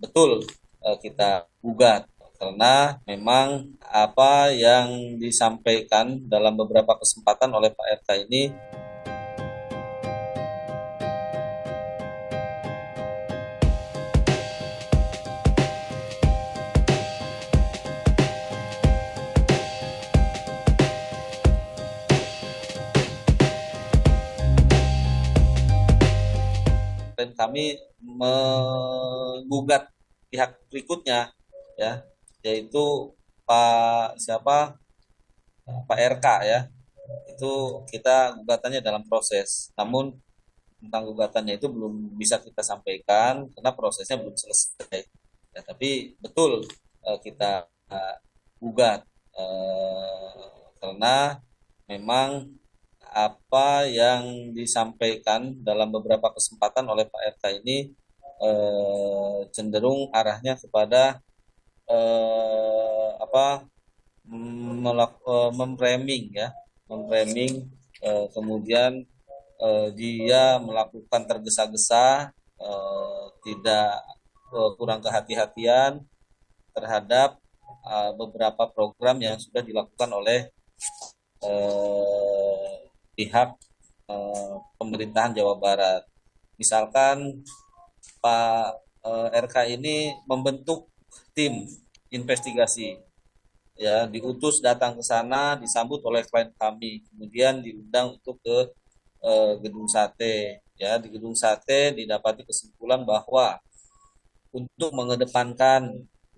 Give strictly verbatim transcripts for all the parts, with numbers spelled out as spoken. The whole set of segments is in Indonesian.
betul uh, kita gugat, karena memang apa yang disampaikan dalam beberapa kesempatan oleh Pak R K ini dan kami menggugat pihak berikutnya, ya, yaitu Pak siapa Pak R K, ya. Itu kita gugatannya dalam proses, namun tentang gugatannya itu belum bisa kita sampaikan karena prosesnya belum selesai, ya. Tapi betul eh, kita eh, gugat eh, karena memang apa yang disampaikan dalam beberapa kesempatan oleh Pak R K ini eh, cenderung arahnya kepada eh, apa memframing ya memframing eh, kemudian eh, dia melakukan tergesa-gesa, eh, tidak eh, kurang kehati-hatian terhadap eh, beberapa program yang sudah dilakukan oleh eh, pihak eh, pemerintahan Jawa Barat. Misalkan Pak eh, R K ini membentuk tim investigasi, ya, diutus datang ke sana, disambut oleh klien kami, kemudian diundang untuk ke eh, Gedung Sate, ya. Di Gedung Sate didapati kesimpulan bahwa untuk mengedepankan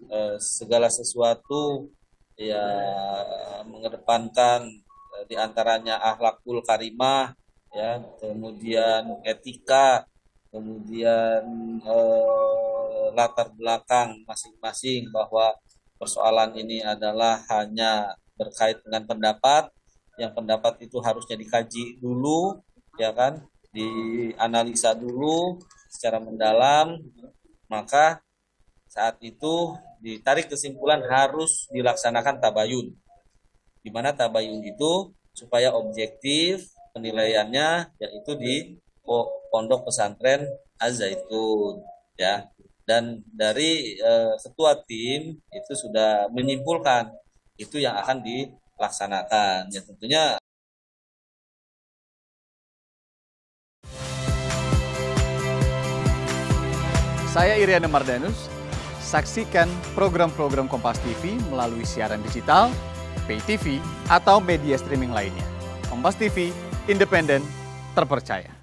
eh, segala sesuatu, ya, mengedepankan di antaranya akhlakul karimah, ya, kemudian etika, kemudian eh, latar belakang masing-masing, bahwa persoalan ini adalah hanya berkait dengan pendapat, yang pendapat itu harusnya dikaji dulu, ya kan, dianalisa dulu secara mendalam, maka saat itu ditarik kesimpulan harus dilaksanakan tabayun. Di mana tabayun itu supaya objektif penilaiannya, yaitu di pondok pesantren Al Zaytun, ya. Dan dari eh, ketua tim itu sudah menyimpulkan itu yang akan dilaksanakan, ya, tentunya. Saya Iriana Mardanus. Saksikan program-program Kompas T V melalui siaran digital, pay T V, atau media streaming lainnya. Kompas T V, independen, terpercaya.